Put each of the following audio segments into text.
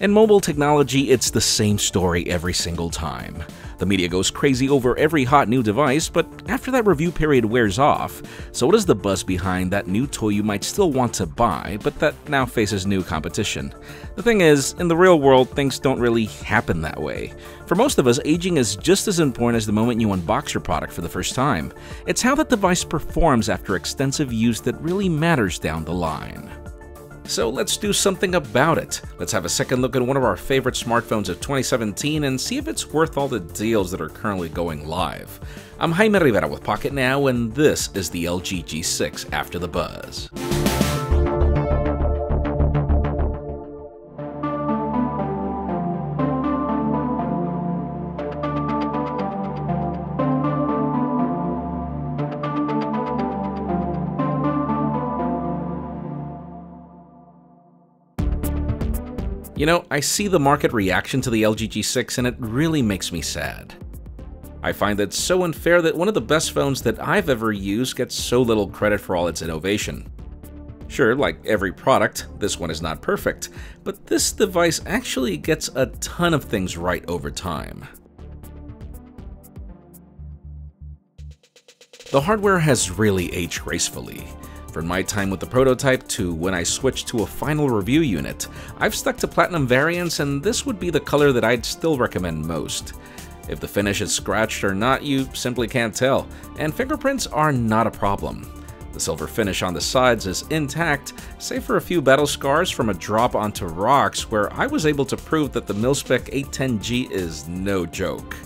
In mobile technology, it's the same story every single time. The media goes crazy over every hot new device, but after that review period wears off, so does the buzz behind that new toy you might still want to buy, but that now faces new competition. The thing is, in the real world, things don't really happen that way. For most of us, aging is just as important as the moment you unbox your product for the first time. It's how that device performs after extensive use that really matters down the line. So let's do something about it. Let's have a second look at one of our favorite smartphones of 2017 and see if it's worth all the deals that are currently going live. I'm Jaime Rivera with Pocketnow, and this is the LG G6 After the Buzz. You know, I see the market reaction to the LG G6 and it really makes me sad. I find that so unfair that one of the best phones that I've ever used gets so little credit for all its innovation. Sure, like every product, this one is not perfect, but this device actually gets a ton of things right over time. The hardware has really aged gracefully. From my time with the prototype to when I switched to a final review unit, I've stuck to platinum variants, and this would be the color that I'd still recommend most. If the finish is scratched or not, you simply can't tell, and fingerprints are not a problem. The silver finish on the sides is intact, save for a few battle scars from a drop onto rocks where I was able to prove that the MilSpec 810G is no joke.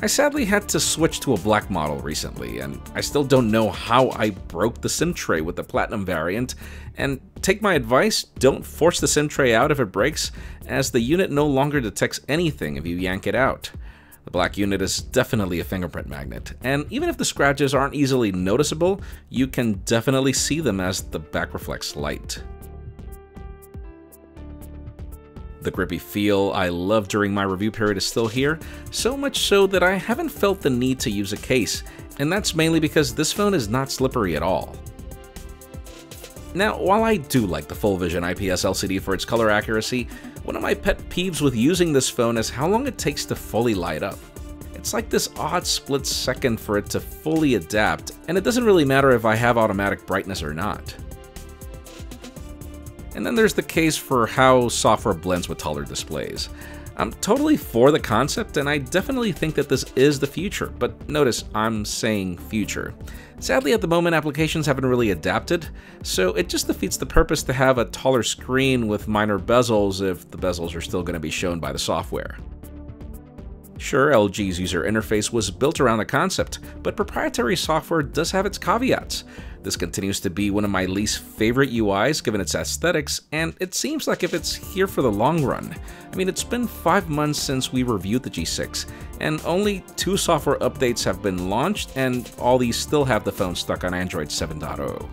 I sadly had to switch to a black model recently, and I still don't know how I broke the SIM tray with the platinum variant, and take my advice, don't force the SIM tray out if it breaks, as the unit no longer detects anything if you yank it out. The black unit is definitely a fingerprint magnet, and even if the scratches aren't easily noticeable, you can definitely see them as the back reflects light. The grippy feel I loved during my review period is still here, so much so that I haven't felt the need to use a case, and that's mainly because this phone is not slippery at all. Now, while I do like the full vision IPS LCD for its color accuracy, one of my pet peeves with using this phone is how long it takes to fully light up. It's like this odd split second for it to fully adapt, and it doesn't really matter if I have automatic brightness or not. And then there's the case for how software blends with taller displays. I'm totally for the concept, and I definitely think that this is the future, but notice I'm saying future. Sadly, at the moment, applications haven't really adapted, so it just defeats the purpose to have a taller screen with minor bezels if the bezels are still going to be shown by the software. Sure, LG's user interface was built around the concept, but proprietary software does have its caveats. This continues to be one of my least favorite UIs given its aesthetics, and it seems like if it's here for the long run. I mean, it's been 5 months since we reviewed the G6, and only 2 software updates have been launched, and all these still have the phone stuck on Android 7.0.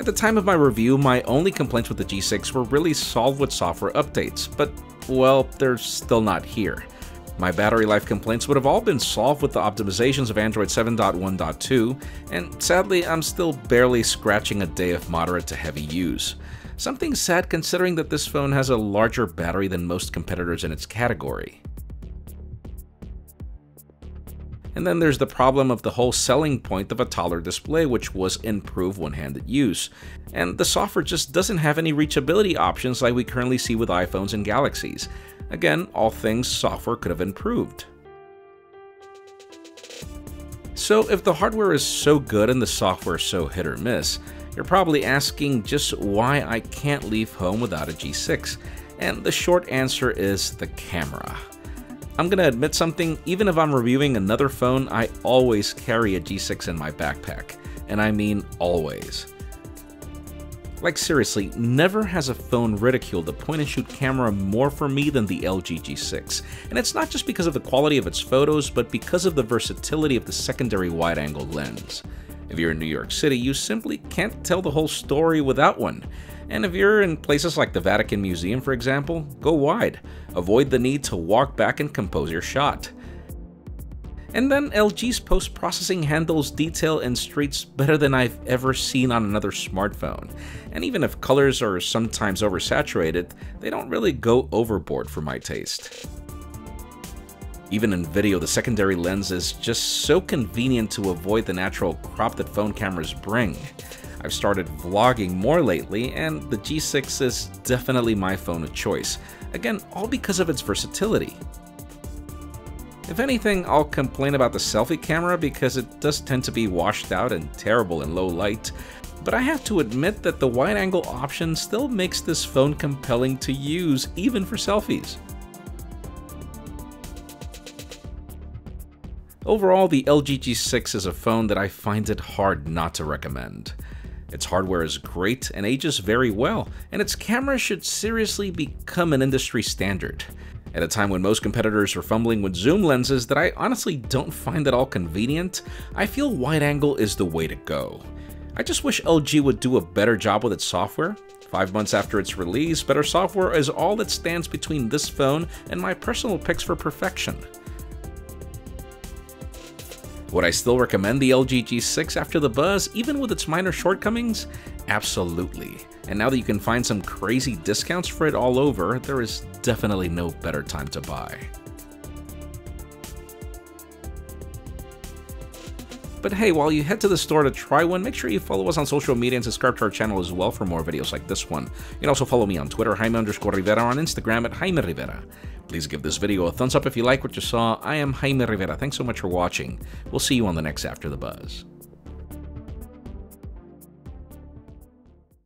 At the time of my review, my only complaints with the G6 were really solved with software updates, but, well, they're still not here. My battery life complaints would have all been solved with the optimizations of Android 7.1.2, and sadly, I'm still barely scratching a day of moderate to heavy use. Something sad considering that this phone has a larger battery than most competitors in its category. And then there's the problem of the whole selling point of a taller display, which was improved one-handed use. And the software just doesn't have any reachability options like we currently see with iPhones and Galaxies. Again, all things software could have improved. So if the hardware is so good and the software is so hit or miss, you're probably asking just why I can't leave home without a G6. And the short answer is the camera. I'm gonna admit something, even if I'm reviewing another phone, I always carry a G6 in my backpack. And I mean always. Like seriously, never has a phone ridiculed the point-and-shoot camera more for me than the LG G6. And it's not just because of the quality of its photos, but because of the versatility of the secondary wide-angle lens. If you're in New York City, you simply can't tell the whole story without one. And if you're in places like the Vatican Museum, for example, go wide. Avoid the need to walk back and compose your shot. And then LG's post-processing handles detail and streaks better than I've ever seen on another smartphone. And even if colors are sometimes oversaturated, they don't really go overboard for my taste. Even in video, the secondary lens is just so convenient to avoid the natural crop that phone cameras bring. I've started vlogging more lately, and the G6 is definitely my phone of choice. Again, all because of its versatility. If anything, I'll complain about the selfie camera because it does tend to be washed out and terrible in low light, but I have to admit that the wide-angle option still makes this phone compelling to use, even for selfies. Overall, the LG G6 is a phone that I find it hard not to recommend. Its hardware is great and ages very well, and its camera should seriously become an industry standard. At a time when most competitors are fumbling with zoom lenses that I honestly don't find at all convenient, I feel wide angle is the way to go. I just wish LG would do a better job with its software. 5 months after its release, better software is all that stands between this phone and my personal picks for perfection. Would I still recommend the LG G6 after the buzz, even with its minor shortcomings? Absolutely. And now that you can find some crazy discounts for it all over, there is definitely no better time to buy. But hey, while you head to the store to try one, make sure you follow us on social media and subscribe to our channel as well for more videos like this one. You can also follow me on Twitter, Jaime_Rivera, on Instagram at Jaime Rivera. Please give this video a thumbs up if you like what you saw. I am Jaime Rivera. Thanks so much for watching. We'll see you on the next After the Buzz.